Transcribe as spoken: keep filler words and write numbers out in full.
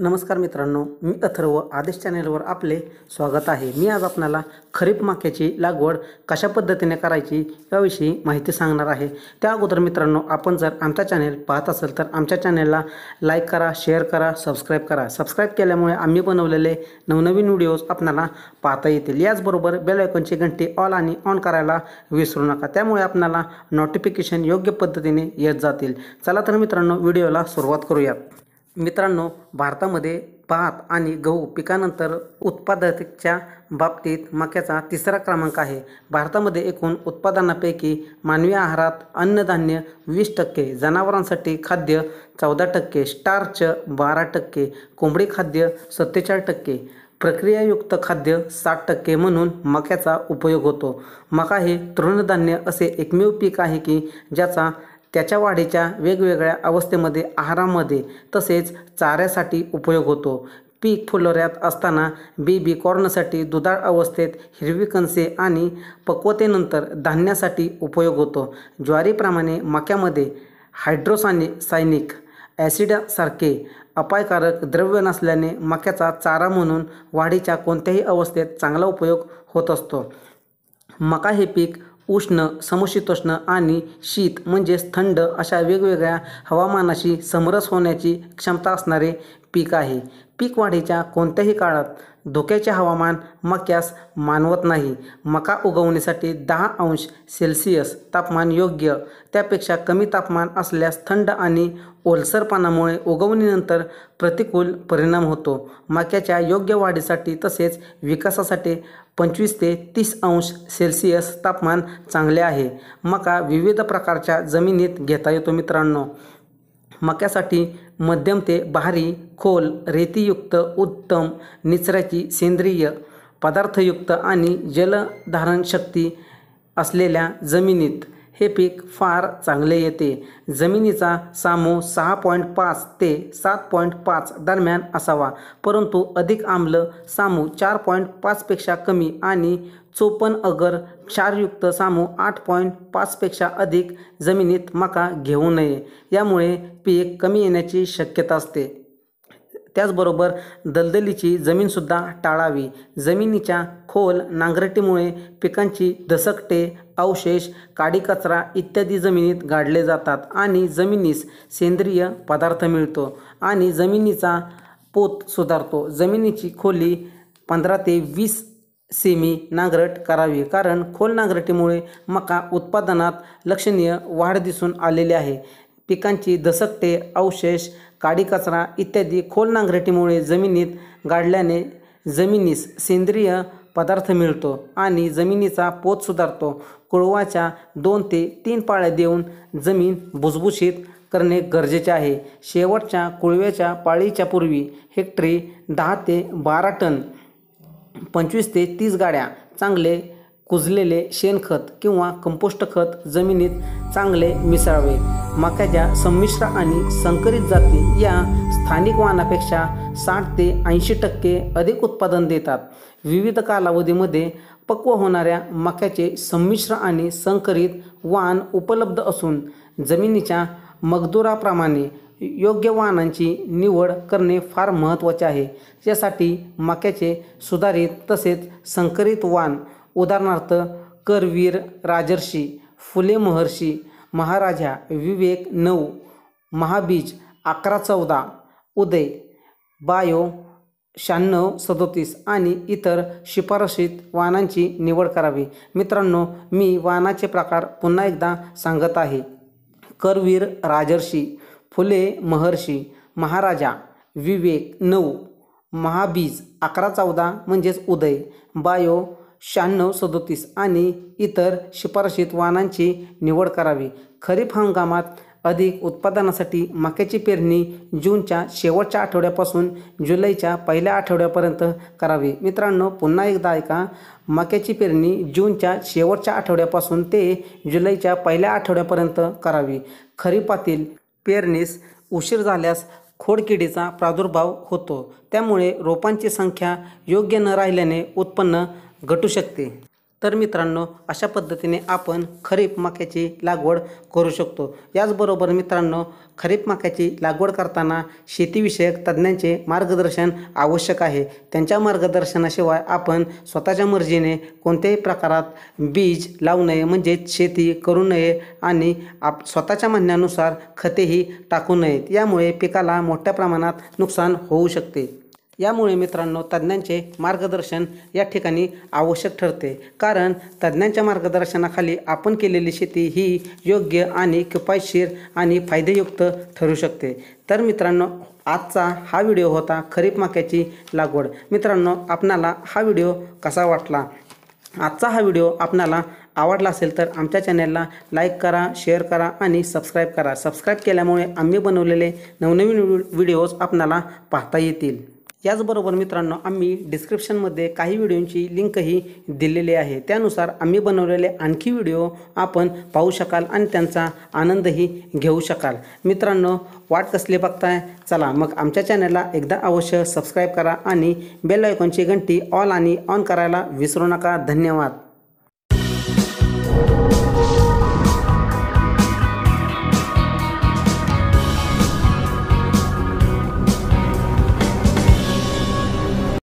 नमस्कार मित्रांनो, मी अथर्व आदेश चॅनलवर आपले स्वागत आहे। मी आज आपल्याला खरीप मक्याची लागवड कशा पद्धतीने करायची याविषयी माहिती सांगणार आहे। त्या अगोदर मित्रांनो, आपण जर आमचा चॅनल पाहत असाल तर आमच्या चॅनलला लाईक करा, शेअर करा, सबस्क्राइब करा। सबस्क्राइब केल्यामुळे आम्ही बनवलेले नवनवीन व्हिडिओज आपल्याला पाहता येतील। याचबरोबर बेल आयकॉनची घंटी ऑल आणि ऑन करायला विसरू नका, त्यामुळे आपल्याला नोटिफिकेशन योग्य पद्धतीने येत जातील। चला तर मित्रांनो, व्हिडिओला सुरुवात करूयात। मित्रांनो, भारतामध्ये भात आणि गहू पिकानंतर उत्पादकतेच्या बाबतीत मक्याचा तिसरा क्रमांक आहे। भारतामध्ये एकूण उत्पादनापैकी मानवी आहारात अन्नधान्य वीस टक्के, जनावरांसाठी खाद्य चौदा टक्के, स्टार्च बारा टक्के, कोंबडी खाद्य सत्तेचाळीस टक्के, प्रक्रियायुक्त खाद्य साठ टक्के म्हणून मक्याचा उपयोग होतो। मका हे तृणधान्य असे एकमेव पीक आहे की ज्याचा त्याच्या वाढीच्या वेगवेगळ्या अवस्थेमध्ये आहारामध्ये तसेच चाऱ्यासाठी उपयोग होतो। पीक फुलोऱ्यात असताना बी बी कॉर्नसाठी, दुधाळ अवस्थेत हिरवी कणसे आणि पक्वतेनंतर धान्यासाठी उपयोग होतो। ज्वारीप्रमाणे मक्यामध्ये हायड्रोसाने सायनिक ॲसिडसारखे अपायकारक द्रव्य नसल्याने मक्याचा चारा म्हणून वाढीच्या कोणत्याही अवस्थेत चांगला उपयोग होत असतो। मका हे पीक उष्ण, समशीतोष्ण आणि शीत म्हणजेच थंड अशा वेगवेगळ्या हवामानाशी समरस होण्याची क्षमता असणारे पीक आहे। पीक वाढीच्या कोणत्याही काळात धोक्याचे हवामान मक्यास मानवत नाही। मका उगवण्यासाठी दहा अंश सेल्सिअस तापमान योग्य, त्यापेक्षा कमी तापमान असल्यास थंड आणि ओलसरपणामुळे उगवणीनंतर प्रतिकूल परिणाम होतो। मक्याच्या योग्य वाढीसाठी तसेच विकासासाठी पंचवीस ते तीस अंश सेल्सिअस तापमान चांगले आहे। मका विविध प्रकारच्या जमिनीत घेता येतो। मित्रांनो, मक्यासाठी मध्यम ते भारी, खोल, रेतीयुक्त, उत्तम निचऱ्याची, सेंद्रिय पदार्थयुक्त आणि जलधारण शक्ती असलेल्या जमिनीत हे पीक फार चांगले येते। जमिनीचा सामो सहा पॉईंट पाच ते सात पॉईंट पाच दरम्यान असावा, परंतु अधिक आम्ल सामो चार पॉईंट पाचपेक्षा कमी आणि चोपन अगर क्षारयुक्त सामो आठ पॉईंट पाचपेक्षा अधिक जमिनीत मका घेऊ नये, यामुळे पीक कमी येण्याची शक्यता असते। त्याचबरोबर दलदलीची जमीनसुद्धा टाळावी। जमिनीच्या खोल नांगरटीमुळे पिकांची दसकटे, अवशेष, काडीकचरा इत्यादी जमिनीत गाडले जातात आणि जमिनीस सेंद्रिय पदार्थ मिळतो आणि जमिनीचा पोत सुधारतो। जमिनीची खोली पंधरा ते वीस सेमी नांगरट करावी, कारण खोल नांगरटीमुळे मका उत्पादनात लक्षणीय वाढ दिसून आलेली आहे। पिकांची दसकटे, अवशेष, काडीकचरा इत्यादी खोल नांगरटीमुळे जमिनीत गाडल्याने जमिनीस सेंद्रिय पदार्थ मिळतो आणि जमिनीचा पोत सुधारतो। कोळवाच्या दोन ते तीन पाळ्या देऊन जमीन भुसभुशीत करणे गरजेचे आहे। शेवटच्या कोळव्याच्या पाळीच्या पूर्वी हेक्टरी दहा ते बारा टन, पंचवीस ते तीस गाड्या चांगले कुजलेले शेणखत किंवा कंपोस्ट खत जमिनीत चांगले मिसळावे। मक्याच्या संमिश्र आणि संकरित जाती या स्थानिक वाणापेक्षा साठ ते ऐंशी टक्के अधिक उत्पादन देतात। विविध कालावधीमध्ये पक्व होणाऱ्या मक्याचे संमिश्र आणि संकरित वाण उपलब्ध असून जमिनीच्या मगदुराप्रमाणे योग्य वाणांची निवड करणे फार महत्त्वाचे आहे। यासाठी मक्याचे सुधारित तसेच संकरित वाण, उदाहरणार्थ करवीर, राजर्षी, फुले महर्षी, महाराजा, विवेक नऊ, महाबीज अकरा चौदा, उदय बायो शहाण्णव सदोतीस आणि इतर शिफारशीत वाणांची निवड करावी। मित्रांनो, मी वाणाचे प्रकार पुन्हा एकदा सांगत आहे। करवीर, राजर्षी, फुले महर्षी, महाराजा, विवेक नऊ, महाबीज अकरा चौदा म्हणजेच उदय, बायो शहाण्णव सदोतीस आणि इतर शिफारशीत वाणांची निवड करावी। खरीप हंगामात अधिक उत्पादनासाठी मक्याची पेरणी जूनच्या शेवटच्या आठवड्यापासून जुलैच्या पहिल्या आठवड्यापर्यंत करावी। मित्रांनो, पुन्हा एकदा ऐका, मक्याची पेरणी जूनच्या शेवटच्या आठवड्यापासून ते जुलैच्या पहिल्या आठवड्यापर्यंत करावी। खरीपातील पेरणीस उशीर झाल्यास खोडकिडीचा प्रादुर्भाव होतो, त्यामुळे रोपांची संख्या योग्य न राहिल्याने उत्पन्न घटू शकते। तर मित्रांनो अशा पद्धतीने आपण खरीप मक्याची लागवड करू शकतो। याचबरोबर मित्रांनो खरीप मक्याची लागवड करताना शेतीविषयक तज्ज्ञांचे मार्गदर्शन आवश्यक आहे। त्यांच्या मार्गदर्शनाशिवाय आपण स्वतःच्या मर्जीने कोणत्याही प्रकारात बीज लावू नये, म्हणजे शेती करू नये आणि आप स्वतःच्या म्हणण्यानुसार खतेही टाकू नयेत। यामुळे पिकाला मोठ्या प्रमाणात नुकसान होऊ शकते। यामुळे मित्रांनो तज्ञांचे मार्गदर्शन या ठिकाणी आवश्यक ठरते, कारण तज्ञांच्या मार्गदर्शनाखाली आपण केलेली शेती ही योग्य आणि किफायतशीर आणि फायदेयुक्त ठरू शकते। तर मित्रांनो आजचा हा व्हिडिओ होता खरीप मक्याची लागवड। मित्रांनो आपणाला हा व्हिडिओ कसा वाटला? आजचा हा व्हिडिओ आपणाला आवडला असेल तर आमच्या चॅनलला लाईक करा, शेअर करा आणि सबस्क्राईब करा। सबस्क्राईब केल्यामुळे आम्ही बनवलेले नवनवीन व्हिडिओज आपणाला पाहता येतील। याचबरोबर मित्रांनो आम्ही डिस्क्रिप्शनमध्ये काही व्हिडिओंची लिंकही दिलेली आहे, त्यानुसार आम्ही बनवलेले आणखी व्हिडिओ आपण पाहू शकाल आणि त्यांचा आनंदही घेऊ शकाल। मित्रांनो वाट कसली बघताय? चला मग आमच्या चॅनलला एकदा अवश्य सबस्क्राईब करा आणि बेल आयकॉनची घंटी ऑल आणि ऑन करायला विसरू नका। धन्यवाद।